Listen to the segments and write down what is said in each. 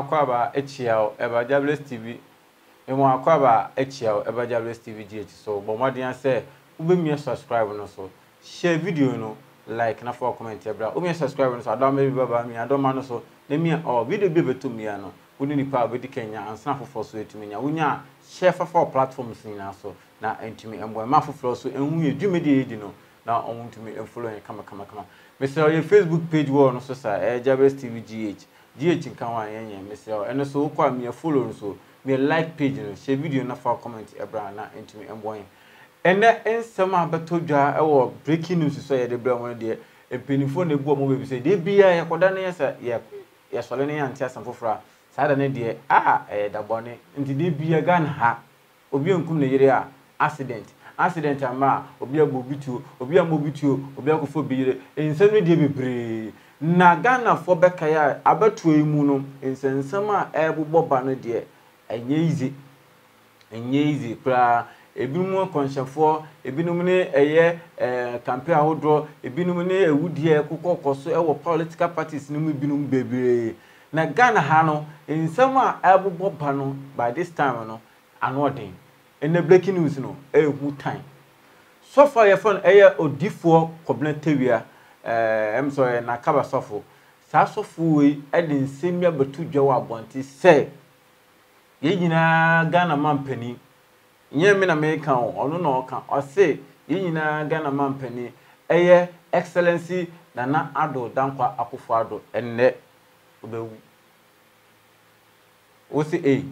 akwaba echiao eba Jahbless TV emu akwaba echiao eba Jahbless TV gh so but what dey say ubemi subscribe no so share video no like na for comment e bra ubemi subscribe no so adon me baba me adon ma no so na me o video be betum ya no woni nipa be di Kenya ansa fofo so etumi nya wonya share for platforms ni na so na entumi embo ma fofo so enhu edume dey di no na on to me and follow and come. Mr. Your Facebook page war no so sir Jahbless TV GH in Kawa and Mr. and so call me a follow so me like page no share video na for comment ebra na into me and boy. And that and some abatoja or breaking news so ya the bra one there a penifo ne go mo be say dey bia ya koda na yesa ya sole ne antia samfofra sada ne de ah da bone nti dey bia gan ha obi enkum ne yire a accident accident ama obi agbobituo obi amobituo obi akofo biyire ensenu de bebre na Ghana fo bekaya abatuo emu no ensensama eboboba no de enye easy pra ebinum konchefo ebinum ne eye campaign ahodro ebinum ne ewudie kokokoso ewo political parties no ebinum bebre na Ghana ha no ensama eboboba no by this time no anodin. And the breaking news, no, a good time. So far, your phone, a ODIFO KWABENA TAWIAH, I'm sorry, Nakaba Sofo. Sasofu, I didn't see me but two Jawa Bonti say, Yina Ghana man penny, Yemen American, or no, or say, Yina Ghana man penny, a excellency, Nana Addo Dankwa Akufo-Addo, and net. Oce,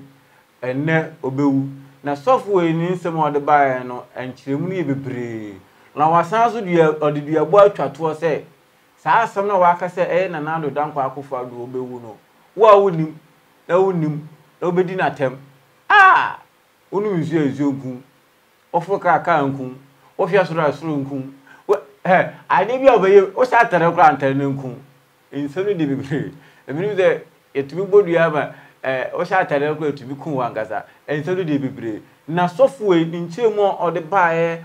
and net obew. Na software ni nsem odebae no ankyeremu ye bebre na wasanso dua odeduabo atwato se saa asem na waka se Nana Addo Dankwa Akufo-Addo obewu no wa wonim na obedi na tem onu nzu ezuogun ofoka aka nkun ofia soro asoro nkun ade bi obeye o sa tere kra antere nkun nsem ni de bebre eminu de etumi bodua ma o sha tare ko etu bi kun wangasa enso do de bebre na software nchemo o de bae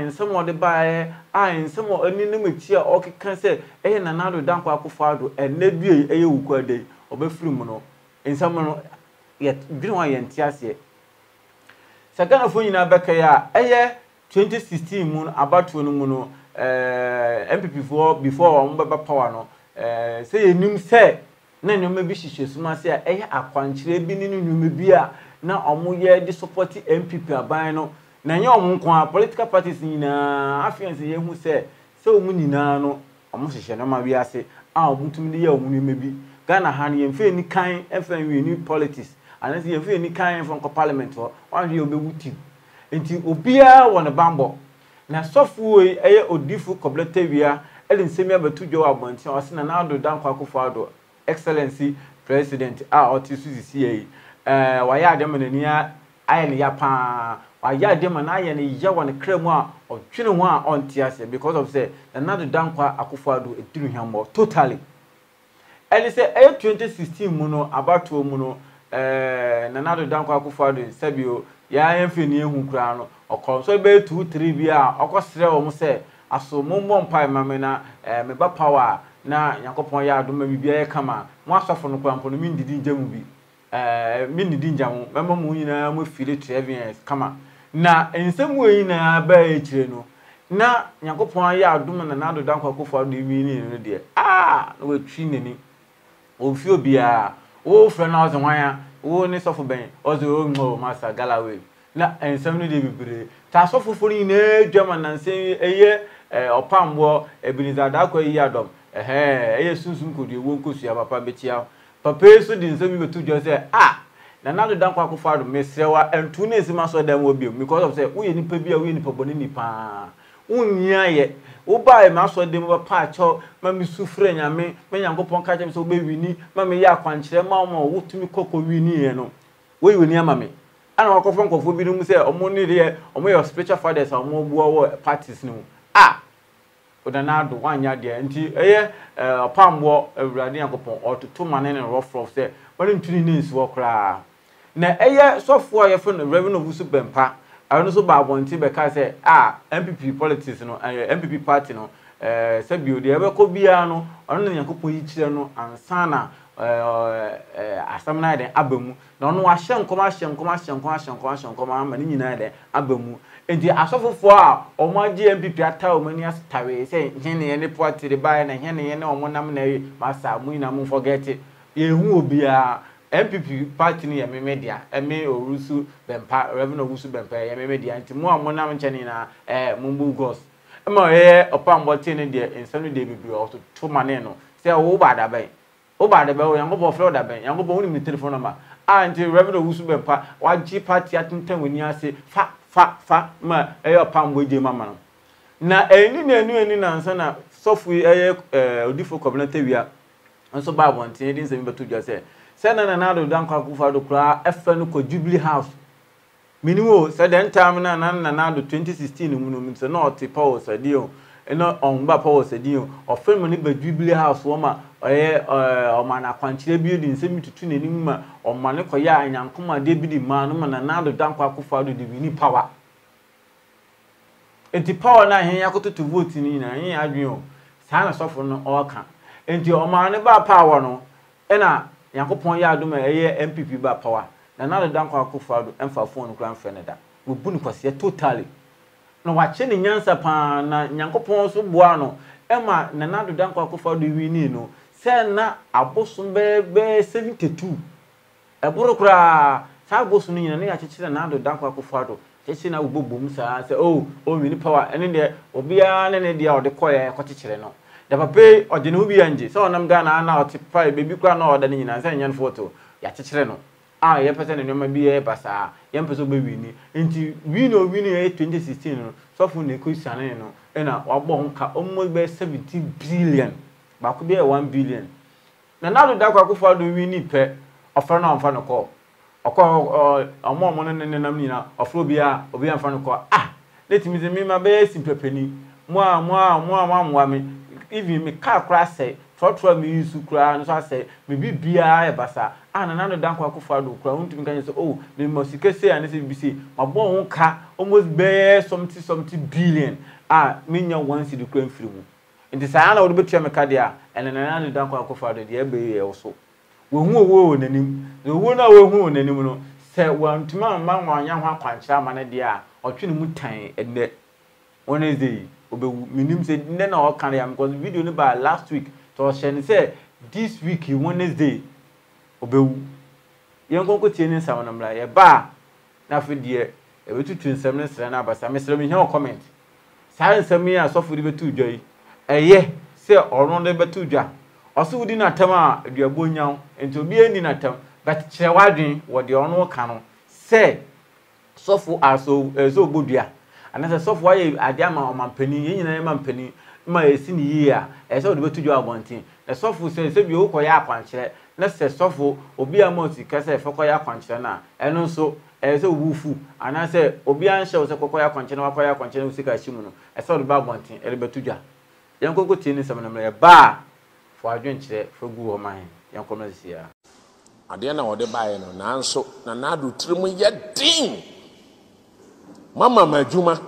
ensemo o de bae ensemo ani nimuti a okeka se Nana Addo Dankwa Akufo-Addo enedue eyewukwa dey obafiri mu no ensemo no yet dwin wa yentiase sagana fo nyina beka ya 2016 mu abatu no mu no MPP for before o mbeba power no say enim se na nyoma bi hihesuma se a akwankyere bi ni nyoma bi a na omoye de support MPP aban no na nya omonko political parties nyina afiance ye hu se se omu nyina no omohehye no ma bi ase a obutumi de ye omu nyoma bi Ghana ha ne mfe ni kan mfe we ni politics ana se mfe ni kan from parliament ho wanhwe obewuti enti obia wona bambo na sofo eye ODIFO KWABENA TAWIAH ele nsemi abatujo abonti o se Nana Addo Dankwa Akufo-Addo Excellency President Otisuzi waya dem na ni aye ya pa waya dem na aye ne ye won kremu a otwene ho a ontiase because of say Nana Addo Dankwa Akufo-Addo eturu hwambo totally and say 2016 mu no abato mu no Nana Addo Dankwa Akufo-Addo sabio ya emfe ni ehu kra no okonso be 2-3 bi a okosre wo mu say aso mombo mpa mamena meba power na yakopon ya adoma bibia kama mo asofo no kwampo no mindidi njamu bi mindidi njamu mama mu nyina mo fili travel kama na ensemu yi na ba echire no na yakopon ya adoma na Nana Addo Dankwa Akufo-Addo wi ni no de na watwi nani ofio bia o fro na ozan hwan o ni sofo ben ozo mo masa Galloway na ensemu no de bibire ta sofo fori na adwama na nsen eye opambo ebiniza da kwa yi adom sunsun could you won't see papa betia. Papa so didn't send me to just say, Nana Addo Dankwa Akufo-Addo, Miss Sewa, and 2 days master them will be because of say, we need to be a winning for Boninipa. Unya, oh, by master them were patch or Mammy Suffren, I mean, when I go poncat him so baby, Mammy Yakwanch, Mamma, what to me cocoa we near no. We will near Mammy. And our conference of forbidden say, or money there, or may your spiritual fathers are more war parties no. Odanado wanya de enti eye pamwo awurade akopon ototo manen and rough rough say wani ntuni news wo kra na eye sofo ye fo no revenue busu bempa ano so ba bonti be ka say MPP politics no MPP party no sabio de e be ko bia no ono ne yakopon yi kire no ansana asamna den abemu na no ahye nkoma ma nyina den abemu enti asofofo a omo agye MPP ata omani astare se hene ne poatire bae na hene ne omo nam na yi masa mu nyina mu forget ehu obi a MPP party ni media eme orusu bempa revenue orusu bempa media enti mu omo nam ncheni na mumbu ghost ema opambo tini de insanu de bibi o to mane no se wo ba da bae Obadabel, young boy Florida, young boy with telephone number. And the revenue who super pa, what cheap party at 10 when you say, Fa, ma, a palm with your mamma. Now, any new and answer, software, ODIFO KWABENA TAWIAH, and so by one, it is able to just say, Nana Addo Dankwa Akufo-Addo, FNUCO Jubilee House. Minimum, said then time Nana Addo 2016, Munumins, not the powers a deal, and not on Bapos a deal, or family by Jubilee House, woman. Or man, I can't building, send me to tune in, or Manakoya and Yankuma, deputy man, and another Dankwa Akufo-Addo divine power. And the power now, he got to vote in, and he had you, Sana Sophon or can. And your man about power, no, and I, Yankopon Yaduma, a MPP by power, and another Dankwa Akufo-Addo, and for phone grandfather. We bunkos yet totally. No, watching the Yansapan, Yankopon Subuano, Emma, Nana Addo Dankwa Akufo-Addo, we need no. Sena abosun be 72 eburu kra sa abosun nyina ne ya chichire na Addo Dankwa Akufo-Addo chichire na ugbobum sa se o mini power ene de obia ne ne de ode koye ko chichire no da pape ode ne obi anje so onam ga na na oti pai bebi kra na ode ne nyina se nyen foto ya chichire no a ye pese ne no ma bi e basa ye pese obi wini nti wini 2016 no so fu ne ko siane no e na wabo honka omo be 70 billion ba ku be 1 billion na Nana Addo Dankwa Akufo-Addo we ni pe ofra na onfa no ko okọ omo no nenam ni na ofro bia obi anfa no ko ah let me say me ma be simplepeni mo me even me car crash say for me use kura no so say me bibia e basa ah na Nana Addo Dankwa Akufo-Addo kura won tumi kan say oh me mosike say and say bc ma bo won ka almost be something billion ah me nya once the kura free mu. In the Sahana would be Chemakadia, and an Addo Dankwa Akufo-Addo, the Abbey also. We won't name the winner won't name, said one to my mamma, young Hakan Chamanadia, or Chinamutai, and that one is the Minim said, Nana or Kanyam, because we do by last week, so Shen said, this week, Wednesday, Obew. Young Uncle Tinin Samanam, like a bar, nothing dear, a little twin seminars, and I was a miscellaneous comment. Silence me, I saw for the two joy. Aye, say or no de betuja. Also within a tama, dear Bunyan, and to be ending a term, but Chewadin, what the honor canon, say, sofu are so good, yeah. And as a soft way, I damn my penny, in a penny, my sin year, as all the betuja wanting. The sofu says, if you okoya quanchet, let's say sofu, or be a mossy cassa for koya quanchana, and also as a woofu, and I say, Obian shows a koya quanchana, koya quanchana, sick as human, as all the bad wanting, a betuja. Young Coco Tin is a bar for a drink for good of mine, young commercial. I didn't know the buying on answer, and I do trim yet ding. Mamma, my Juma,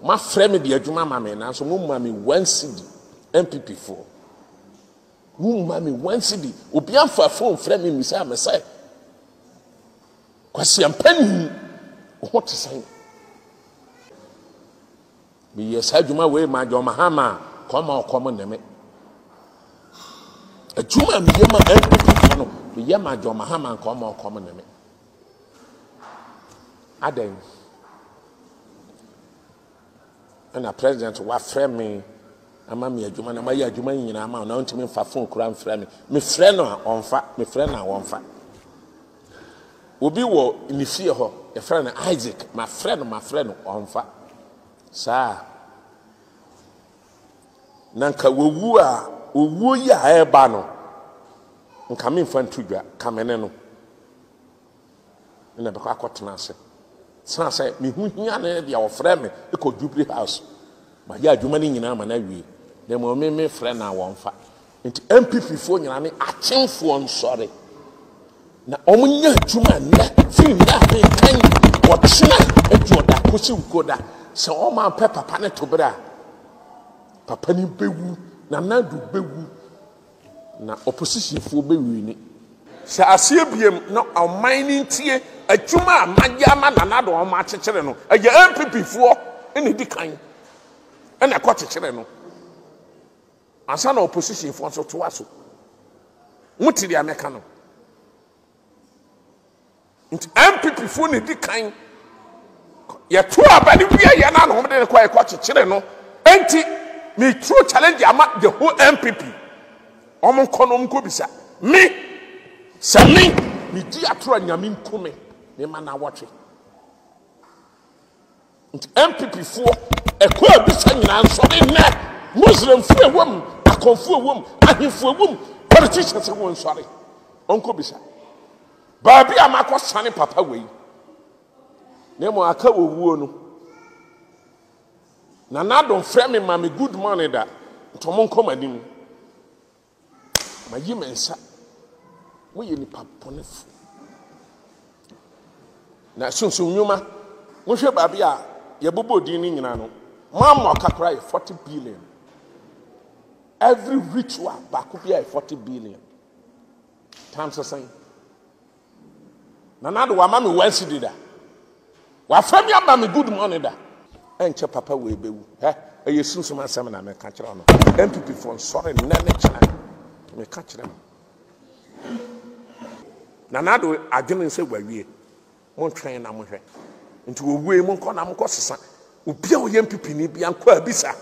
my friend, dear Juma, mammy, and so, mammy, one city, MPP4. Mammy, one city, Opian for a phone, friend, Miss Amessai. Question penny, what to say? Be a Sajuma way, my John Mahama, come or common name. A Juma, me, the Yama John Mahama, come or common name. Adam and a president who are framing a mammy, a Juma, and my Juman, and I'm known to me for phone crime framing. Miss Freno on fat, Miss Freno on fat. Will be war in the fear of a friend Isaac, my friend on fat. Sir, Nanka will woo ya hair banner and come in front to you, come in and never caught an answer. Son said, me who yan your friend, you could Jubilee House. But yeah, you money in arm and every they will make me friend now on fire. Into MPP phone, you know, I think for I'm sorry. Now, only two men, feel nothing, what tonight, and you are that pussy good. So all my pepper panet to bra. Papa ni bewu, Nana do bewu. na opposition for be wini. Se asebiem na omanin tie atwuma amagya manana do oma chekere no. Eye MPP fo ene di kan. Ene ko chekere no. Ansa na opposition fo so to aso. Mutiri ameka no. Nti MPP fo ne di kan. Ye to abani wi ye na no de ko e ko chekere no. Enti me true challenge ama the whole MPP. Omo kono mko bisa. Me Sami, me dear Tron, I mean, come, the man I watch it. MPP4, a queer beside and so in that Muslim for a woman, a confool woman, and him for a woman, politicians are one sorry. Uncle Bisa. Baby, I'm a question, Papa. Way. Nemo, I can't woo. Nana don't frame me, mammy, good money that Tomon come at him. My human sir. We ni paponef na sunsun nyuma mo hwe baabi a ye bobo din ni nyina no mama kakra 40 billion every ritual back up here 40 billion times saying Nana Addo wa mama we sidi da wa fami aba me good money da enche papa we bewu he e sunsun asem na me ka kire no MPP for sorry na ne kire me ka kire Nana Addo I didn't say where we won't train am hwe into we mo ko na mo ko sesa obi a oyem pipini bia ko abisa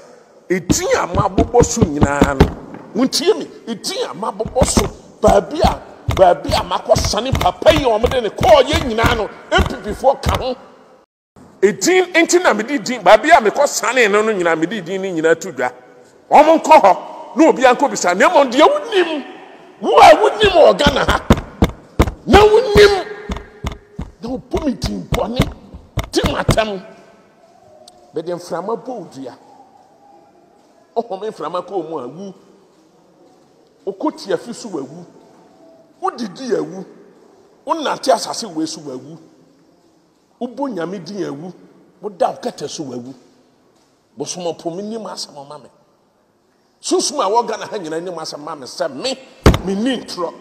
edin ama bobo so nyina no ntie mi edin ama bobo so ba bia makosane papa yi o mede ne ko ye nyina no MPP for ka ho edin enti na mede din ba bia me ko sane no nyina mede din ni nyina tudwa o mo ko ho na obi an ko bisa na mo de wonim wo a wonim o Ghana ha na wonim no pomitin bone timatam be dem frama bodua o me frama ko mu awu okoti afisu wawu odidi awu onate asase wesu wawu ubo nyame din awu boda okata so wawu bosomo pomini masama mame susuma wo Gana ha nyina ni masama mame se me ni ntro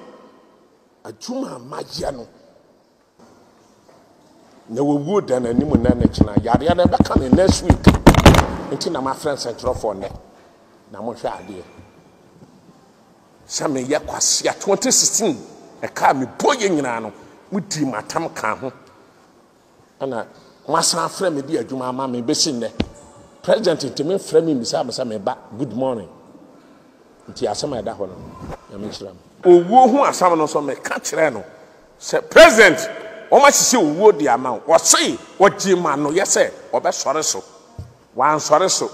Ajuma magiano. No wood and a new nanachina. Yadiana back on next week. Until my friends and draw for net. Namosha dear. Sammy Yakwasia 2016. A car me boying in Anno. We team my tam can. And I must have friend me dear Juma Mammy Bessin. President to me, friend me, Miss Abbasame back. Good morning. Until I summon that one. Yamislam. Owo hu asam no so me ka kire no se president o ma sisi owo di amount o sei o jima no ye se obesore so wan sore so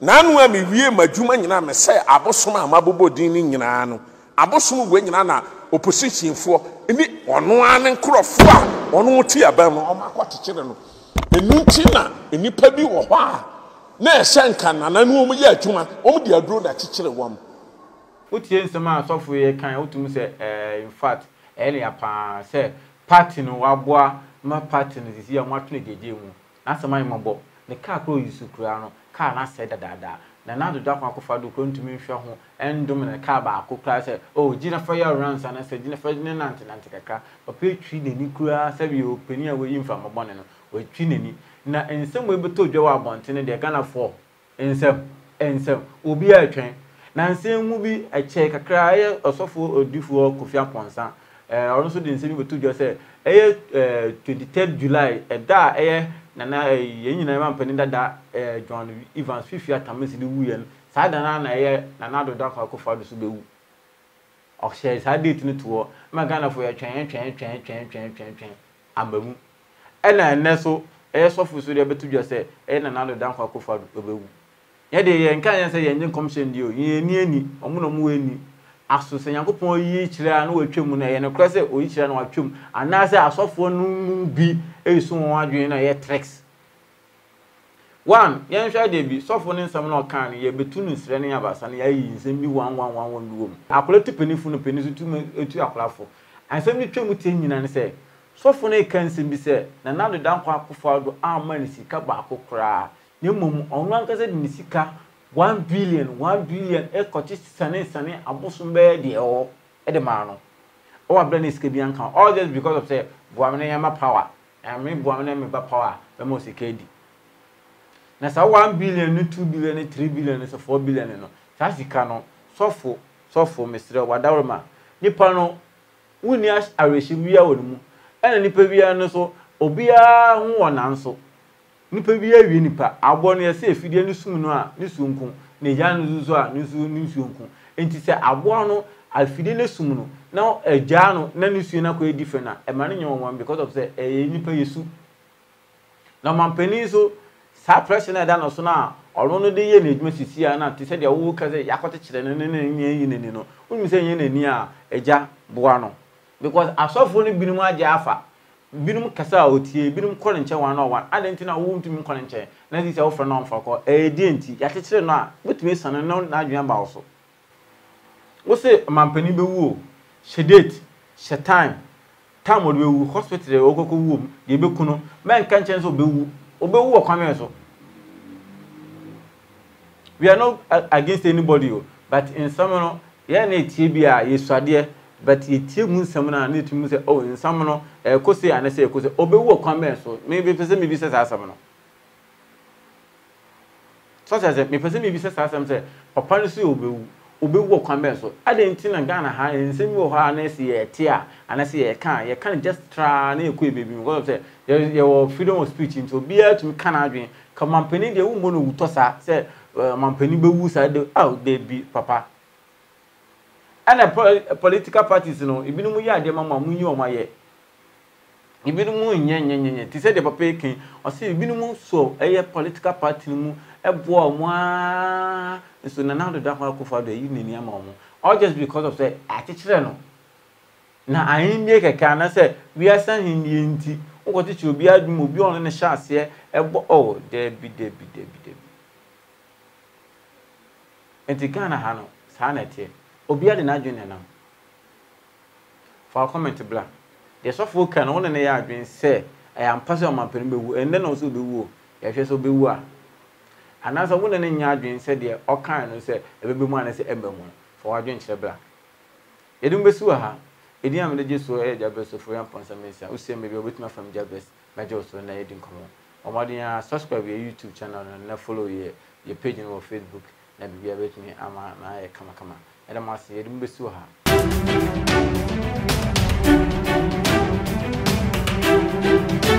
nanu ami wie madwuma nyina me se abosom amabobo din ni nyina no abosom we nyina na opposition fo ni ono an nkrofo a ono ti aban o ma kwa kire no enu ti na enipa bi wo ha na senka na nanu omo ye adwuma omo di aduro na kire wom. What is the man software can say? In fact, any upon say, parting or bois, my parting is here. What to get you? That's my mobile. The car crew is Sucrano, car not said that. Nana Addo Dankwa Akufo-Addo clone to me from home and dominant car by cook class. Oh, Gina Fire runs and I said, Gina Ferdinand and Antica, but pay tree the Nicra, save you, penny away in from a bonnet with Trinity. Now, in some way, but told you about Tina, they're gonna fall. And so, will be a train. Nancy movie a check a cry or so for ODIFO KWABENA TAWIAH. Also, the same with 23rd July, a da air, Nana, a young penny that John Evans, 50 years, Thomas William, Sadana, air, Nana Addo Dankwa Akufo-Addo. Or shares I did in the tour, Magana for a train. I'm a moon. And I nestle air soft with the better just say, and Nana Addo Dankwa Akufo-Addo. Yede yen kan yen say yen commission dio yen ni ani omo no mo ani aso se yakopon yi kira na watwam na yen kra se oyi kira na watwam ana se asofo no bi esu won adwen na ye tricks one yen hwa de bi sofo ne nsam na kan ye betu nu sire ne abasa na yi nsem bi wan bi wom akola ti penifu no penisu tu etu akolafo ansem ni twam ti nyina ne se sofo ne kan nsem bi se na Nana Addo Dankwa Akufo-Addo amani sika ba akokra. Nemu onwanka se nisika 1 billion ekoti sane abosombe de o e de ma no o wa blane sika bi anka all just because of say Buamene yama power and me Buamene me ba power be mo sika di na sa 1 billion ni 2 billion ni 3 billion ni so 4 billion ni no sa sika no sofo mesre wadawrema nipa no wuni areshi bia wonu ena nipa bia no so obia ho wonan so nipa bia wi nipa abo no yesi efidie ni sum no a ni sunku ne ja no zuzu a ni su ni sunku enti se abo no afidie ne sum no na eja no na ni su na ko different na e ma ne nyon because of say e nipa yesu na mampeni so sa pressure na da no so na orono de ye na edwuma sisi a na te se de wo ka se yakot kire ne ne ne no unmi se ye na ni a eja boa no because asofo no binum aja afa binum kasa otie binum kɔrenche wan na wan adenti na wo ntumi kɔrenche na ti se wo fro na onfa kɔ e di enti yakekire no a botumi sane no na adwuma ba wo so wo se mampani be wu o she date she time wo be wu hospital wo kokɔ wu mu de be kuno men kan chen so be wu o kwame so we are not against anybody but in some yeah na tie bia yesuade but itie mu nsam na ne timu se oh nsam no e kose ane se e kose obewu okwame so maybe pese me bi se asam no so se me pese me bi se asam se papa no se obewu okwame so adenti na Ghana ha nsem wo ha na se ye te a ane se ye kan just try na ekwe baby because say your freedom of speech into be to kan adwen come mampeni de wo mo no wutosa se mampeni bewu sa de oh baby papa. And political parties, no, even when you are the mamma, when you are my even when you said the paper king, or see, even so a political party, a boy, one is another dark for the union, mamma, or just because of the attitude. Now I ain't make a can, I said, we are sending the empty, or what it should be, I'd move you on in the shafts here, oh, Debbie. And the Ghana Hano, Sanity. Obia de na adwene na fa comment bla de so fo kan won ne ya adwen se e ampase o mampere bewu ende na so bewu ya hwe so bewu a anasa won ne nya adwen se de o kan no se e bebe mu an se e bemu fo adwen kire bla edum besu ha edi am de jesu e Jahbless fo yan ponsa mensa o se me be obetima fam Jahbless ma je so na edin komo o ma de ya subscribe your YouTube channel na follow your page on Facebook na bibia betumi ama na e kama and I must say, don't be so hard.